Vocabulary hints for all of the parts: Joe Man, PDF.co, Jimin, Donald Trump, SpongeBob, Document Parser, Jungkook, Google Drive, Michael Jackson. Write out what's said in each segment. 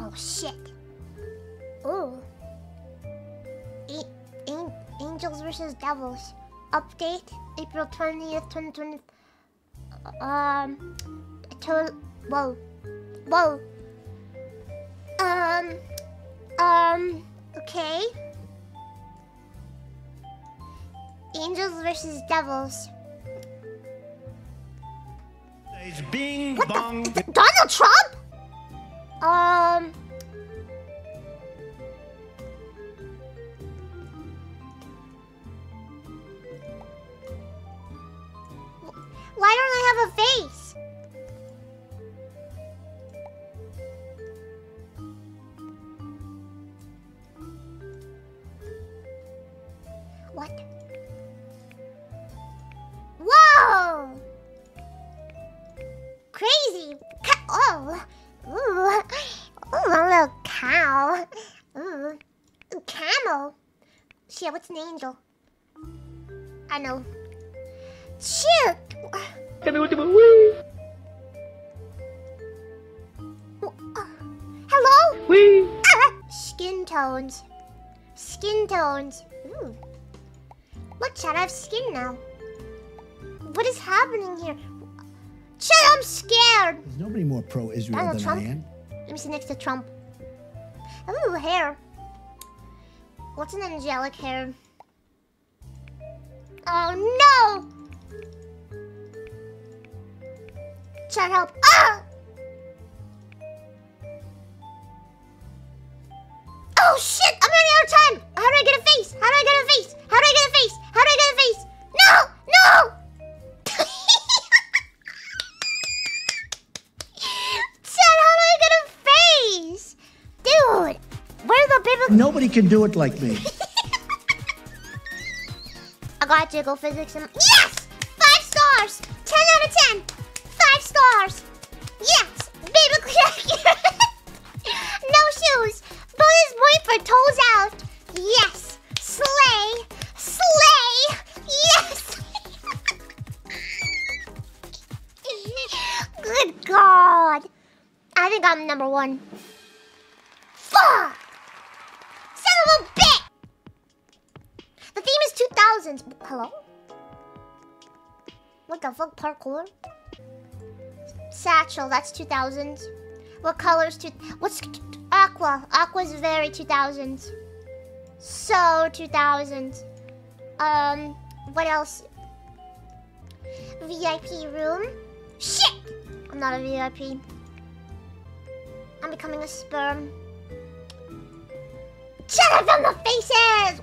Oh shit. Ooh. Angels vs. Devils. Update, April 20th, 2020. Okay. Angels vs. Devils. It's bing what bong. The, Donald Trump? Why don't I have a face? What? Whoa! Crazy! Oh! Ooh! Ooh, a little cow! Ooh! Ooh, camel! Shit, what's an angel? I know. Shit! Hello? Wee. Skin tones. Skin tones. Ooh. Look, Chad, I have skin now. What is happening here? Chad, I'm scared! There's nobody more pro-Israel than Trump. I am. Let me sit next to Trump. Ooh, hair. What's an angelic hair? Oh, no! Chad, help! Ah! Oh shit! I'm running out of time! How do I get a face? How do I get a face? How do I get a face? How do I get a face? No! No! Chad, how do I get a face? Dude! Where are the people? Nobody can do it like me. I got jiggle physics and yes! 5 stars! 10 out of 10! 5 stars! Yes! Baby Jack! No shoes! Bonus point for toes out! Yes! Slay! Slay! Yes! Good God! I think I'm #1. Fuck! Son of a bitch! The theme is 2000s. Hello? What the fuck? Parkour? Satchel, that's 2000s. What colors to... What's... Aqua. Aqua's very 2000s. So 2000s. What else? VIP room. Shit! I'm not a VIP. I'm becoming a sperm. Shut up on the faces!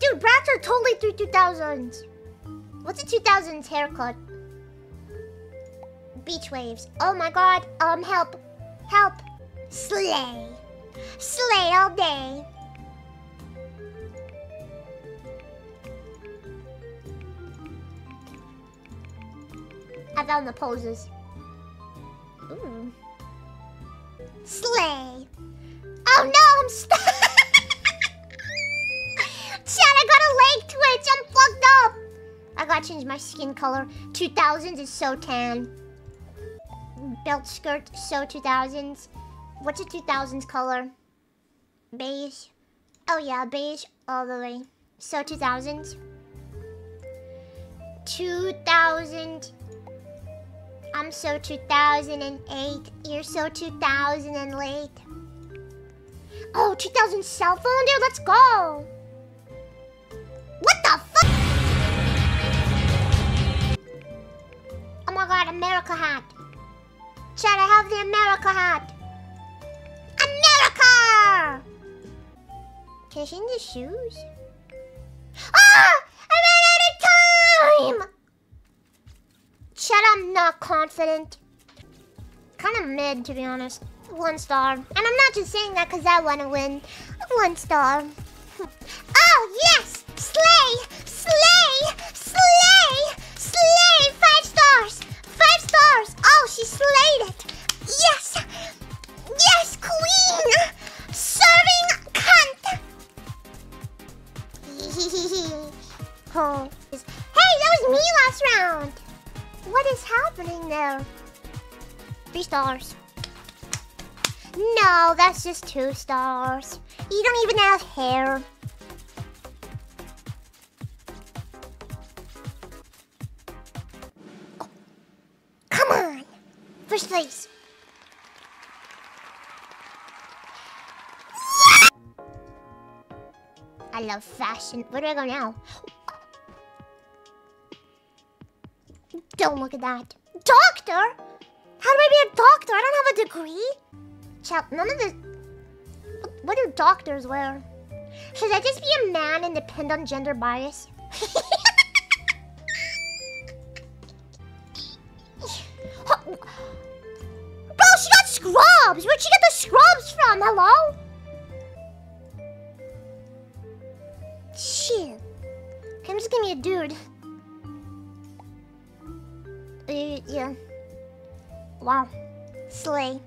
Dude, brats are totally through 2000s. What's a 2000s haircut? Beach waves. Oh my God. Help. Help. Slay. Slay all day. I found the poses. Ooh. Slay. Oh no, I'm stuck. Twitch, I'm fucked up! I gotta change my skin color. 2000s is so tan. Belt skirt, so 2000s. What's a 2000s color? Beige. Oh yeah, beige all the way. So 2000s. 2000. I'm so 2008. You're so 2008. Oh, 2000 cell phone, dude, let's go! What the fuck? Oh my God, America hat. Chad, I have the America hat. America! Can I change the shoes? Ah! I ran out of time! Chad, I'm not confident. Kind of mid, to be honest. 1 star. And I'm not just saying that because I want to win. 1 star. Oh, yes! Slay! Slay! Slay! Slay! 5 stars! 5 stars! Oh, she slayed it! Yes! Yes, queen! Serving cunt! Hee hee hee hee. Oh. was me last round. What is happening there? 3 stars. No, that's just 2 stars. You don't even have hair. Oh, come on. 1st place. Yeah! I love fashion. Where do I go now? Don't look at that. Doctor? How do I be a doctor? I don't have a degree. Child, none of this... What do doctors wear? Should I just be a man and depend on gender bias? Bro, she got scrubs! Where'd she get the scrubs from? Hello? Shit. Okay, I'm just gonna be a dude. Yeah. Wow. Slay.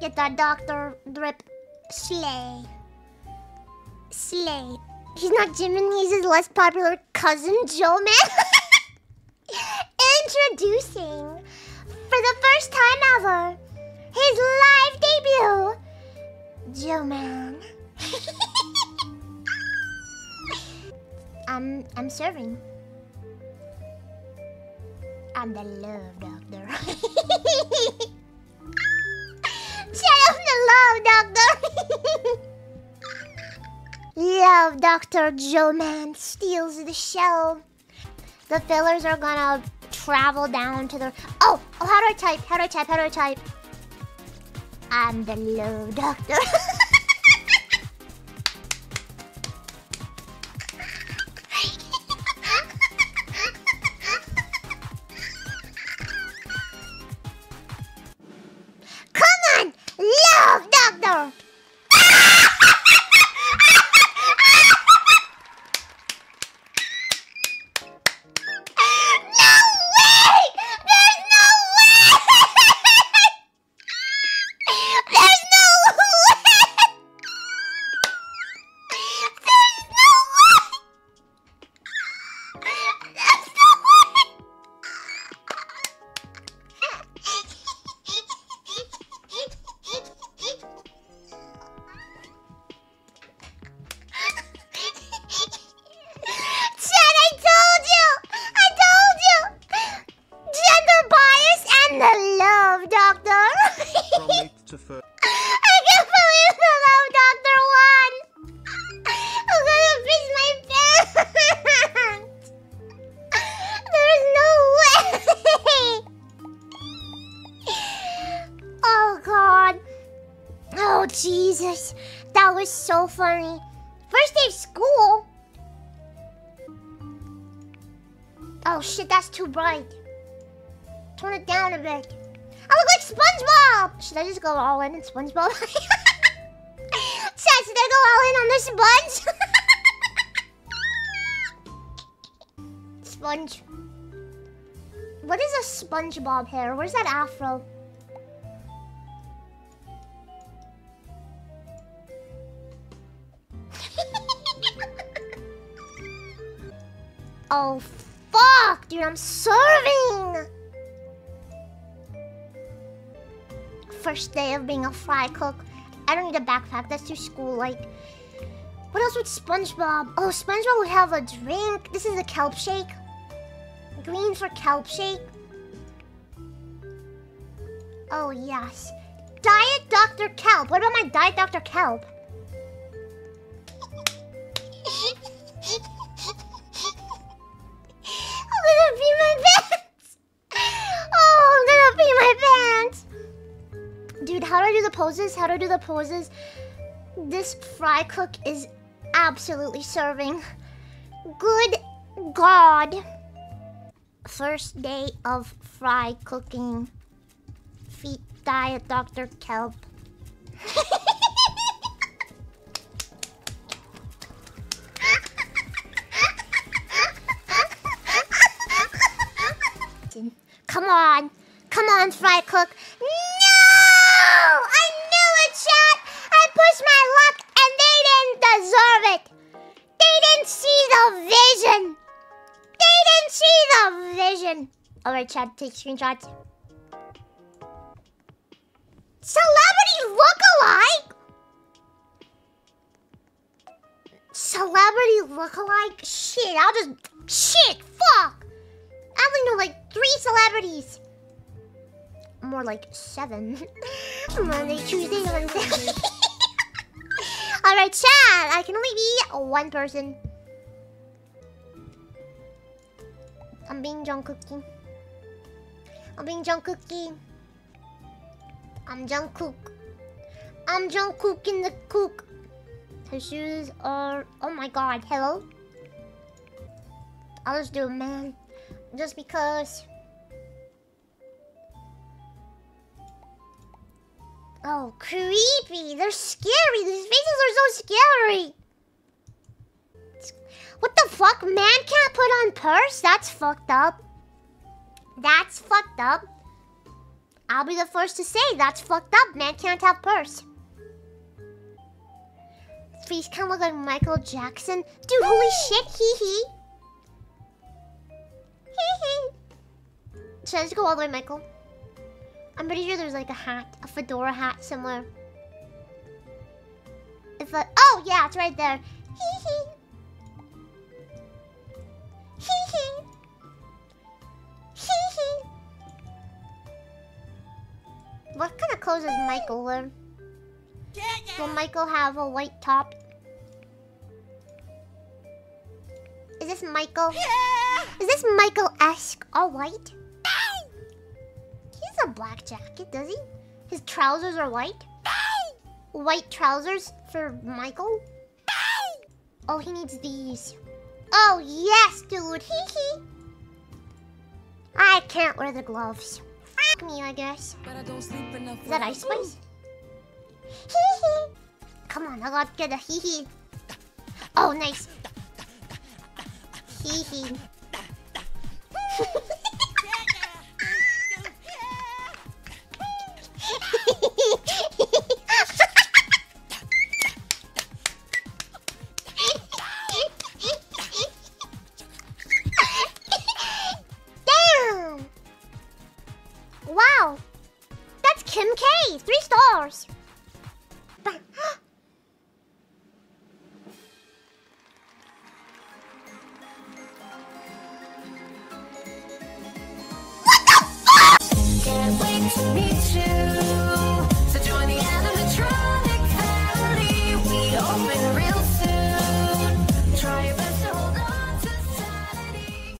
Get that doctor drip. Slay. Slay. He's not Jimin, he's his less popular cousin, Joe Man. Introducing, for the 1st time ever, his live debut, Joe Man. I'm serving. I'm the love doctor. Child, the love doctor. Love Dr. Joe Man steals the show. The fillers are gonna travel down to the... Oh, how do I type? How do I type? I'm the Love Doctor. Come on, Love Doctor. Jesus, that was so funny. 1st day of school? Oh shit, that's too bright. Turn it down a bit. I look like SpongeBob! Should I just go all in on SpongeBob? Chat, should I go all in on the sponge? Sponge. What is a SpongeBob hair? Where's that afro? Oh fuck, dude, I'm serving! 1st day of being a fry cook. I don't need a backpack, that's too school-like. What else would SpongeBob? Oh, SpongeBob would have a drink. This is a kelp shake. Green for kelp shake. Oh, yes. Diet Dr. Kelp. What about my Diet Dr. Kelp? Poses, how to do the poses. This fry cook is absolutely serving. Good God. 1st day of fry cooking. Feet Diet Dr. Kelp. French fry cook. No! I knew it, chat! I pushed my luck and they didn't deserve it. They didn't see the vision. They didn't see the vision. Alright, chat, take screenshots. Celebrity lookalike? Celebrity lookalike? Shit, I'll just... Shit, fuck! I only know like 3 celebrities. More like 7. Monday, Tuesday, Wednesday. Alright, chat, I can only be one person. I'm being Jungkookie. I'm being Jungkookie. I'm Jungkook. I'm Jungkook in the cook. Her shoes are... Oh my god, hello? I'll just do it, man. Just because... Oh, creepy. They're scary. These faces are so scary. What the fuck? Man can't put on purse? That's fucked up. That's fucked up. I'll be the first to say, that's fucked up. Man can't have purse. Please come look like Michael Jackson. Dude, holy shit, hee-hee. Hee-hee. Should I just go all the way, Michael? I'm pretty sure there's like a hat, a fedora hat somewhere. It's like, oh yeah, it's right there. Hee-hee. Hee-hee. Hee-hee. What kind of clothes does Michael wear? Will Michael have a white top? Is this Michael? Is this Michael-esque? All white? He's a black jacket, does he? His trousers are white? White trousers for Michael? Oh, he needs these. Oh, yes, dude. Hee-hee. I can't wear the gloves. Me, I guess. But I don't sleep enough. Is that Ice Spice? Hee hee. Come on, I gotta get a hee hee. Oh, nice. Hee hee.